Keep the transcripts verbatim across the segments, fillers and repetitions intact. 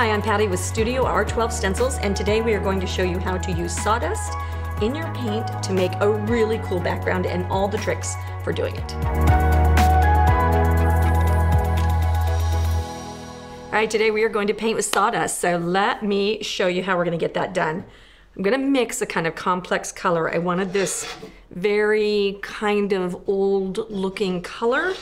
Hi, I'm Patty with StudioR twelve Stencils, and today we are going to show you how to use sawdust in your paint to make a really cool background and all the tricks for doing it. All right, today we are going to paint with sawdust, so let me show you how we're going to get that done. I'm going to mix a kind of complex color. I wanted this very kind of old looking color.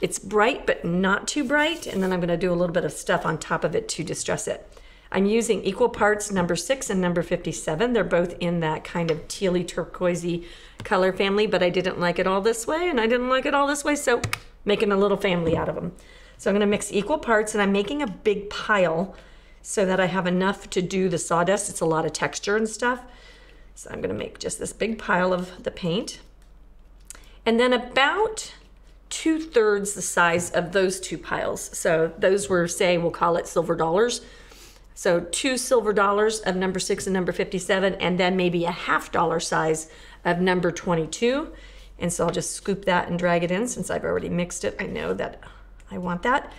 It's bright, but not too bright. And then I'm gonna do a little bit of stuff on top of it to distress it. I'm using equal parts number six and number fifty-seven. They're both in that kind of tealy turquoisey color family, but I didn't like it all this way and I didn't like it all this way, so making a little family out of them. So I'm gonna mix equal parts and I'm making a big pile so that I have enough to do the sawdust. It's a lot of texture and stuff. So I'm gonna make just this big pile of the paint. And then about two-thirds the size of those two piles. So those were, say, we'll call it silver dollars. So two silver dollars of number six and number fifty-seven, and then maybe a half dollar size of number twenty-two. And so I'll just scoop that and drag it in since I've already mixed it. I know that I want that.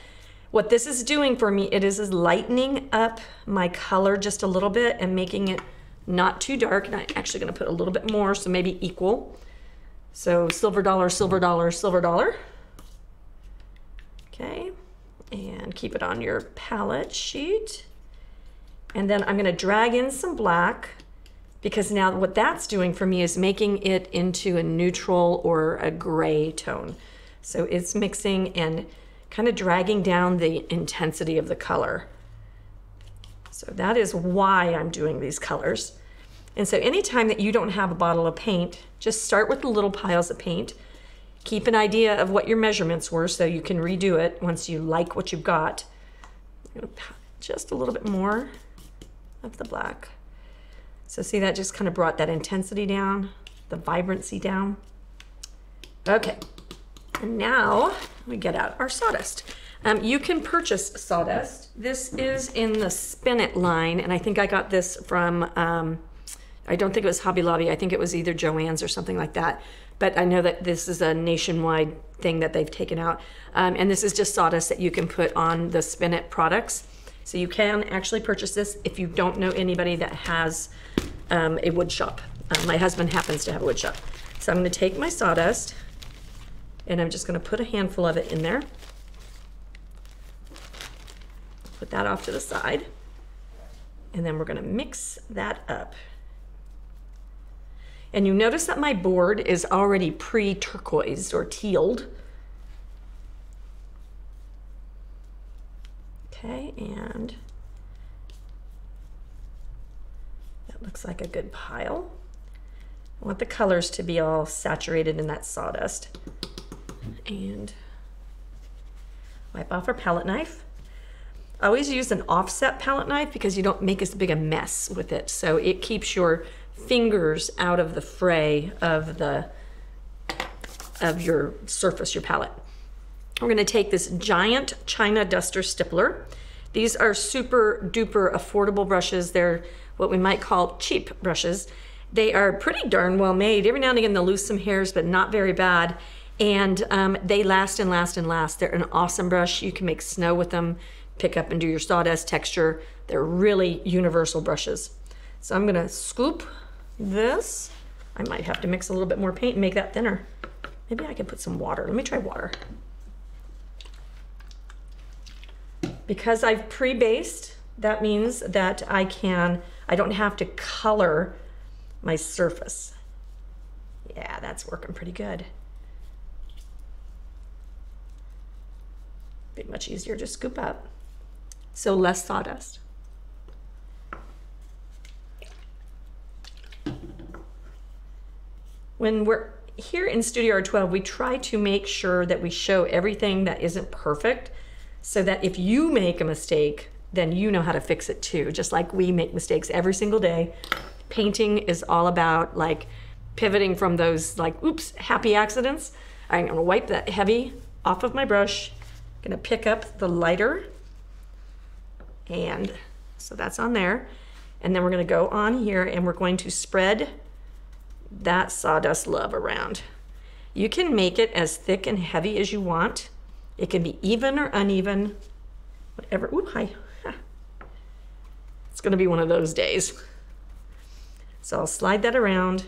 What this is doing for me, it is, is lightening up my color just a little bit and making it not too dark. And I'm actually gonna put a little bit more, so maybe equal. So silver dollar, silver dollar, silver dollar. Okay, and keep it on your palette sheet. And then I'm gonna drag in some black because now what that's doing for me is making it into a neutral or a gray tone. So it's mixing and kind of dragging down the intensity of the color. So that is why I'm doing these colors. And so anytime that you don't have a bottle of paint, just start with the little piles of paint. Keep an idea of what your measurements were so you can redo it once you like what you've got. I'm gonna put just a little bit more of the black. So see, that just kind of brought that intensity down, the vibrancy down. Okay, and now we get out our sawdust. Um, you can purchase sawdust. This is in the Spinnet line, and I think I got this from, um, I don't think it was Hobby Lobby. I think it was either Joann's or something like that. But I know that this is a nationwide thing that they've taken out. Um, and this is just sawdust that you can put on the Spinnet products. So you can actually purchase this if you don't know anybody that has um, a wood shop. Um, my husband happens to have a wood shop. So I'm gonna take my sawdust and I'm just gonna put a handful of it in there. Put that off to the side. And then we're gonna mix that up. And you notice that my board is already pre-turquoised or tealed. Okay, and that looks like a good pile. I want the colors to be all saturated in that sawdust. And wipe off our palette knife. I always use an offset palette knife because you don't make as big a mess with it. So it keeps your fingers out of the fray of the of your surface, your palette. We're going to take this giant China duster stippler. These are super duper affordable brushes. They're what we might call cheap brushes. They are pretty darn well made. Every now and again they'll lose some hairs, but not very bad. And um, they last and last and last. They're an awesome brush. You can make snow with them, pick up and do your sawdust texture. They're really universal brushes. So I'm gonna scoop this. I might have to mix a little bit more paint and make that thinner. Maybe I can put some water. Let me try water. Because I've pre-based, that means that I can, I don't have to color my surface. Yeah, that's working pretty good. Be much easier to scoop up. So less sawdust. When we're here in StudioR twelve, we try to make sure that we show everything that isn't perfect so that if you make a mistake, then you know how to fix it too, just like we make mistakes every single day. Painting is all about like pivoting from those like, oops, happy accidents. I'm gonna wipe that heavy off of my brush. I'm gonna pick up the lighter, and so that's on there. And then we're gonna go on here and we're going to spread that sawdust love around. You can make it as thick and heavy as you want. It can be even or uneven, whatever. Ooh, hi. It's gonna be one of those days. So I'll slide that around.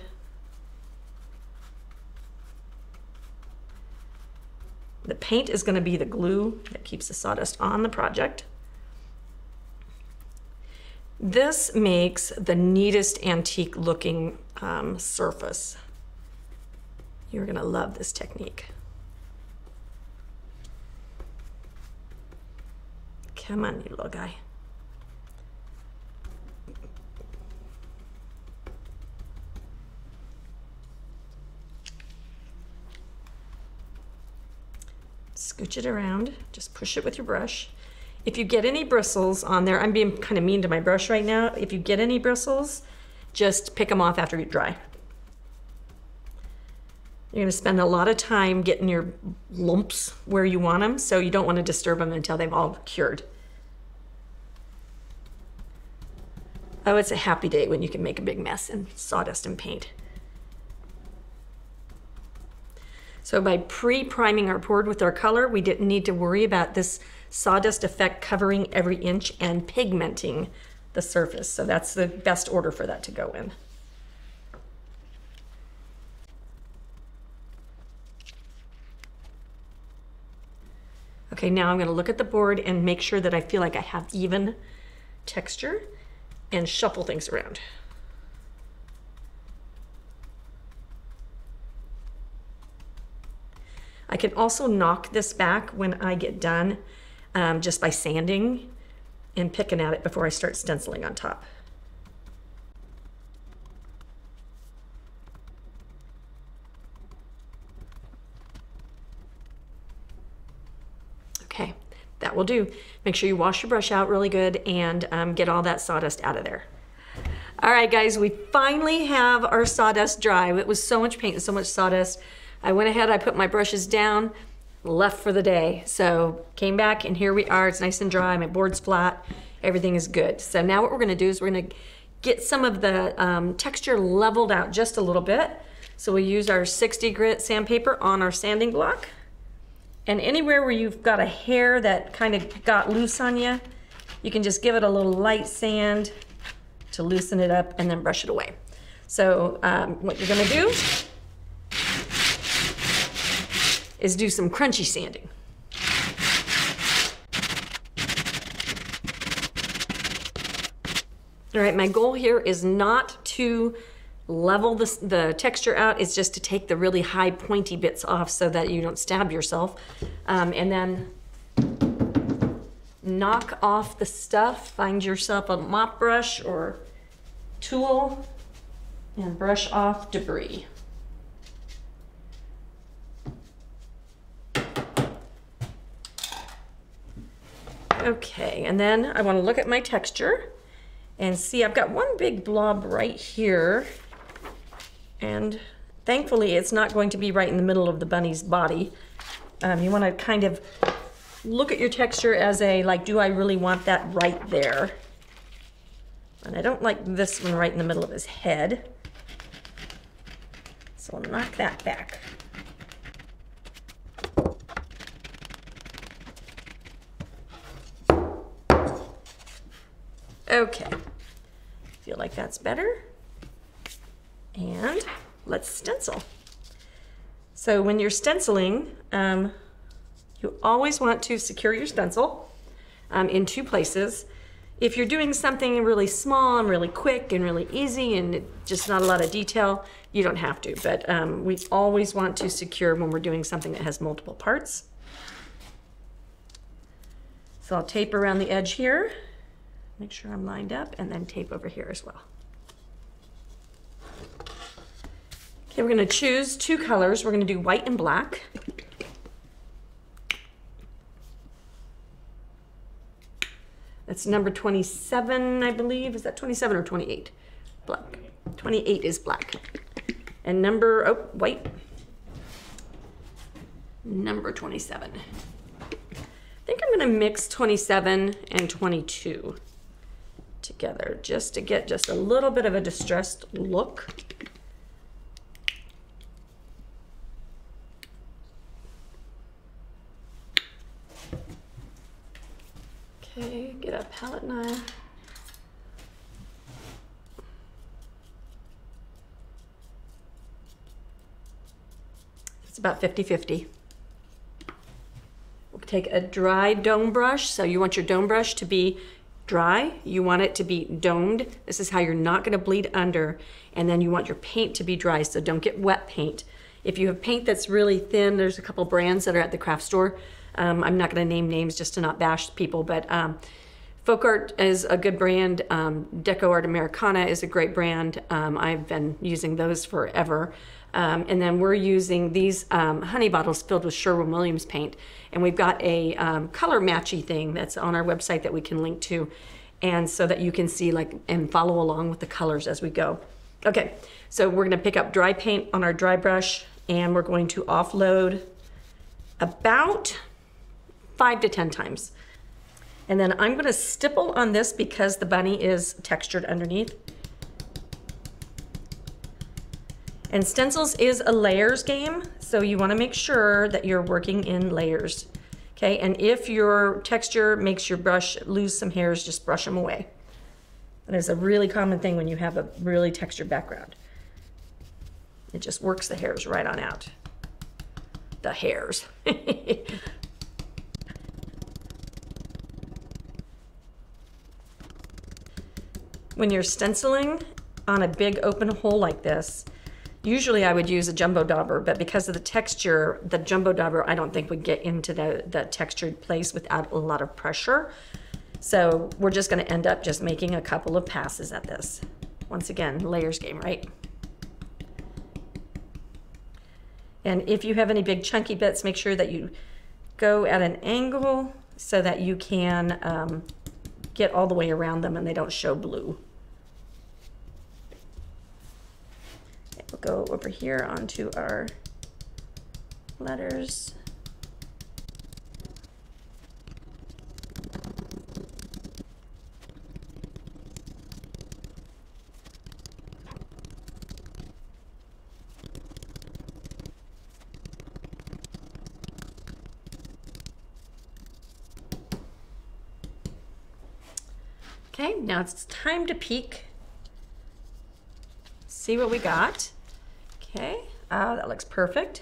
The paint is gonna be the glue that keeps the sawdust on the project. This makes the neatest antique looking um, surface. You're gonna love this technique. Come on, you little guy. Scooch it around, just push it with your brush. If you get any bristles on there, I'm being kind of mean to my brush right now. If you get any bristles, just pick them off after you dry. You're gonna spend a lot of time getting your lumps where you want them, so you don't want to disturb them until they've all cured. Oh, it's a happy day when you can make a big mess in sawdust and paint. So by pre-priming our board with our color, we didn't need to worry about this sawdust effect covering every inch and pigmenting the surface. So that's the best order for that to go in. Okay, now I'm gonna look at the board and make sure that I feel like I have even texture and shuffle things around. I can also knock this back when I get done um, just by sanding and picking at it before I start stenciling on top. Okay, that will do. Make sure you wash your brush out really good and um, get all that sawdust out of there. All right, guys, we finally have our sawdust dry. It was so much paint and so much sawdust. I went ahead, I put my brushes down, left for the day. So came back and here we are, it's nice and dry, my board's flat, everything is good. So now what we're gonna do is we're gonna get some of the um, texture leveled out just a little bit. So we'll use our sixty grit sandpaper on our sanding block. And anywhere where you've got a hair that kind of got loose on you, you can just give it a little light sand to loosen it up and then brush it away. So um, what you're gonna do is do some crunchy sanding. All right, my goal here is not to level the, the texture out, it's just to take the really high pointy bits off so that you don't stab yourself. Um, and then knock off the stuff, find yourself a mop brush or tool and brush off debris. Okay, and then I want to look at my texture and see I've got one big blob right here, and thankfully it's not going to be right in the middle of the bunny's body. Um, you want to kind of look at your texture as a, like, do I really want that right there? And I don't like this one right in the middle of his head, so I'll knock that back. Okay, feel like that's better. And let's stencil. So when you're stenciling, um, you always want to secure your stencil um, in two places. If you're doing something really small and really quick and really easy and just not a lot of detail, you don't have to, but um, we always want to secure when we're doing something that has multiple parts. So I'll tape around the edge here. Make sure I'm lined up, and then tape over here as well. Okay, we're gonna choose two colors. We're gonna do white and black. That's number twenty-seven, I believe. Is that twenty-seven or twenty-eight? Black. twenty-eight is black. And number, oh, white. Number twenty-seven. I think I'm gonna mix twenty-seven and twenty-two together just to get just a little bit of a distressed look. Okay, get a palette knife. It's about fifty fifty. We'll take a dry dome brush. So you want your dome brush to be dry. You want it to be domed. This is how you're not going to bleed under. And then you want your paint to be dry, so don't get wet paint. If you have paint that's really thin, there's a couple brands that are at the craft store. Um, I'm not going to name names just to not bash people, but um, Folk Art is a good brand. Um, DecoArt Americana is a great brand. Um, I've been using those forever. Um, and then we're using these um, honey bottles filled with Sherwin-Williams paint. And we've got a um, color matchy thing that's on our website that we can link to, and so that you can see like and follow along with the colors as we go. Okay, so we're gonna pick up dry paint on our dry brush, and we're going to offload about five to ten times. And then I'm gonna stipple on this because the bunny is textured underneath. And stencils is a layers game, so you wanna make sure that you're working in layers, okay? And if your texture makes your brush lose some hairs, just brush them away. That is a really common thing when you have a really textured background. It just works the hairs right on out. The hairs. When you're stenciling on a big open hole like this, usually I would use a jumbo dauber, but because of the texture, the jumbo dauber I don't think would get into the, the textured place without a lot of pressure. So we're just gonna end up just making a couple of passes at this. Once again, layers game, right? And if you have any big chunky bits, make sure that you go at an angle so that you can um, get all the way around them and they don't show blue. Okay, we'll go over here onto our letters. Okay, now it's time to peek. See what we got. Okay, oh, that looks perfect.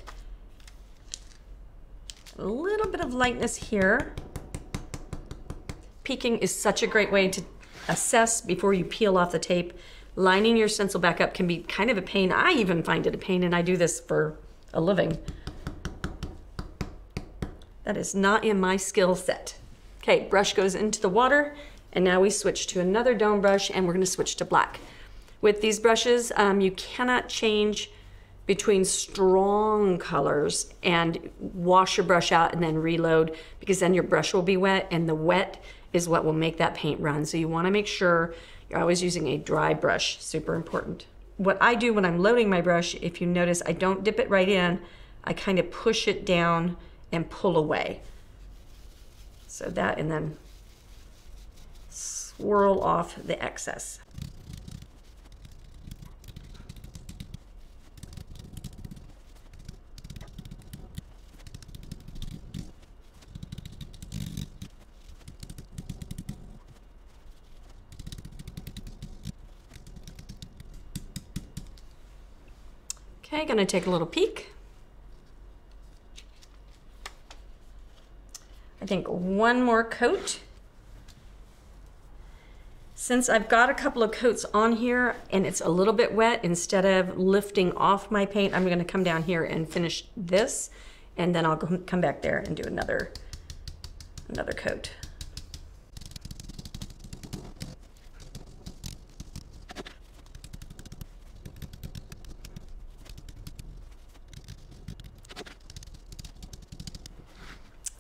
A little bit of lightness here. Peeking is such a great way to assess before you peel off the tape. Lining your stencil back up can be kind of a pain. I even find it a pain, and I do this for a living. That is not in my skill set. Okay, brush goes into the water. And now we switch to another dome brush, and we're gonna switch to black. With these brushes, um, you cannot change between strong colors and wash your brush out and then reload, because then your brush will be wet, and the wet is what will make that paint run. So you wanna make sure you're always using a dry brush, super important. What I do when I'm loading my brush, if you notice, I don't dip it right in, I kind of push it down and pull away. So that, and then swirl off the excess. Okay, gonna take a little peek. I think one more coat. Since I've got a couple of coats on here and it's a little bit wet, instead of lifting off my paint, I'm gonna come down here and finish this, and then I'll come back there and do another, another coat.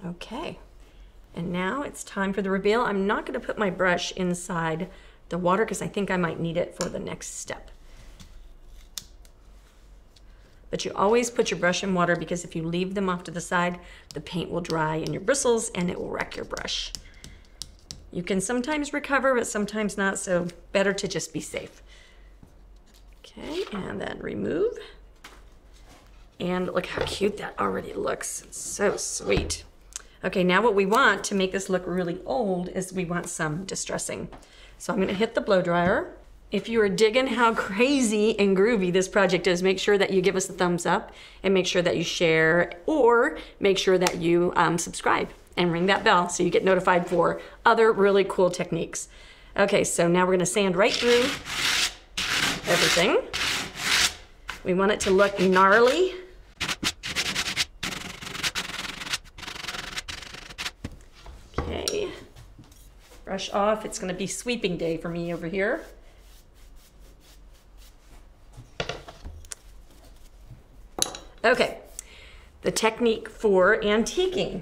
Okay. And now it's time for the reveal. I'm not gonna put my brush inside the water because I think I might need it for the next step. But you always put your brush in water, because if you leave them off to the side, the paint will dry in your bristles and it will wreck your brush. You can sometimes recover, but sometimes not, so better to just be safe. Okay, and then remove. And look how cute that already looks. It's so sweet. Okay, now what we want to make this look really old is we want some distressing. So I'm gonna hit the blow dryer If you are digging how crazy and groovy this project is, make sure that you give us a thumbs up and make sure that you share, or make sure that you um, subscribe and ring that bell so you get notified for other really cool techniques. Okay, so now we're gonna sand right through everything. We want it to look gnarly. Okay, brush off. It's gonna be sweeping day for me over here. Okay, the technique for antiquing.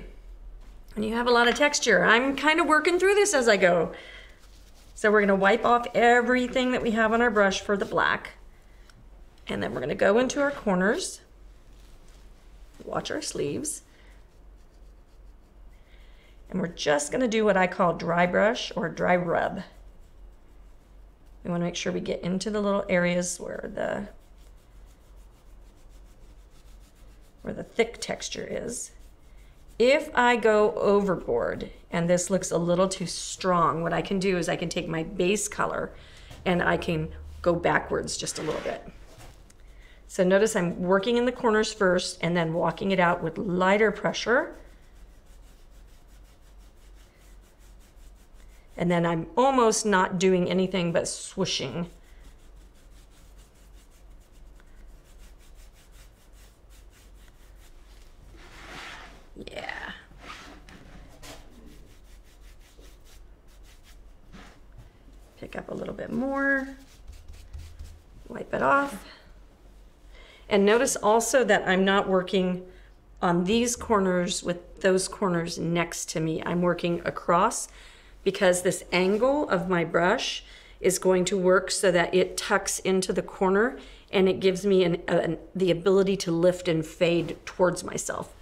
And you have a lot of texture. I'm kind of working through this as I go. So we're gonna wipe off everything that we have on our brush for the black. And then we're gonna go into our corners, watch our sleeves. And we're just gonna do what I call dry brush or dry rub. We wanna make sure we get into the little areas where the, where the thick texture is. If I go overboard and this looks a little too strong, what I can do is I can take my base color and I can go backwards just a little bit. So notice I'm working in the corners first and then walking it out with lighter pressure. And then I'm almost not doing anything but swooshing. Yeah. Pick up a little bit more, wipe it off. And notice also that I'm not working on these corners with those corners next to me. I'm working across because this angle of my brush is going to work so that it tucks into the corner and it gives me an, an, the ability to lift and fade towards myself.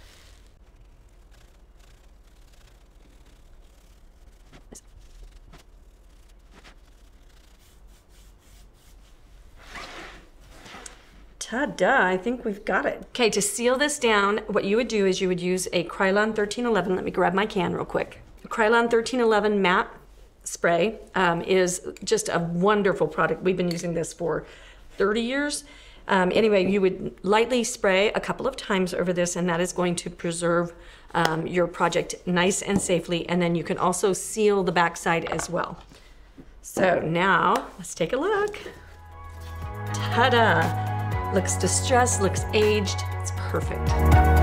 Ta-da, I think we've got it. Okay, to seal this down, what you would do is you would use a Krylon thirteen eleven, let me grab my can real quick. The Krylon thirteen eleven matte spray um, is just a wonderful product. We've been using this for thirty years. Um, anyway, you would lightly spray a couple of times over this, and that is going to preserve um, your project nice and safely, and then you can also seal the backside as well. So now, let's take a look. Ta-da! Looks distressed, looks aged, it's perfect.